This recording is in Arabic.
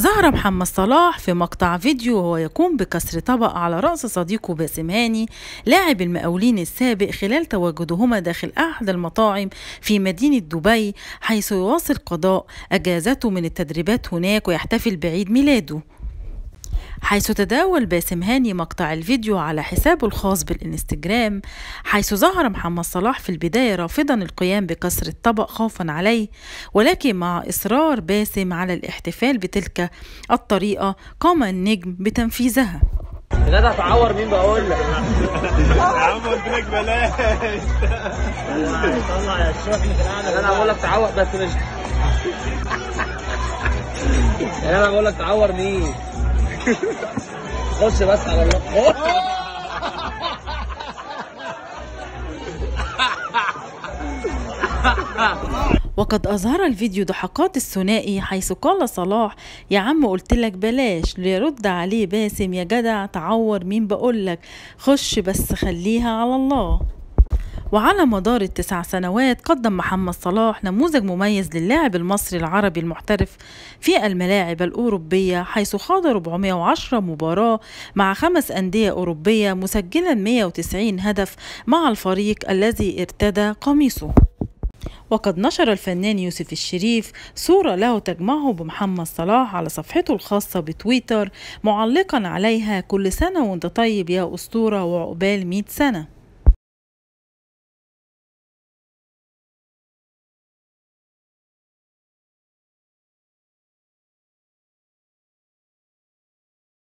ظهر محمد صلاح في مقطع فيديو وهو يقوم بكسر طبق على رأس صديقه باسم هاني لاعب المقاولين السابق خلال تواجدهما داخل أحد المطاعم في مدينة دبي، حيث يواصل قضاء أجازته من التدريبات هناك ويحتفل بعيد ميلاده. حيث تداول باسم هاني مقطع الفيديو على حسابه الخاص بالإنستجرام، حيث ظهر محمد صلاح في البداية رافضا القيام بكسر الطبق خوفا عليه، ولكن مع إصرار باسم على الاحتفال بتلك الطريقة قام النجم بتنفيذها. بدأت تعور مين بقول لك؟ عمر بريك بلاش. طلع يا شوقي أنا بقول لك تعور بس مش. أنا بقول لك تعور مين؟ خش بس على الله. وقد أظهر الفيديو ضحكات الثنائي، حيث قال صلاح يا عم قلت لك بلاش، ليرد عليه باسم يا جدع تعور مين بقول لك، خش بس خليها على الله. وعلى مدار ال9 سنوات قدم محمد صلاح نموذج مميز للاعب المصري العربي المحترف في الملاعب الأوروبية، حيث خاض 410 مباراة مع 5 أندية أوروبية، مسجلا 190 هدف مع الفريق الذي ارتدى قميصه. وقد نشر الفنان يوسف الشريف صورة له تجمعه بمحمد صلاح على صفحته الخاصة بتويتر، معلقا عليها كل سنة وانت طيب يا أسطورة وعقبال 100 سنة.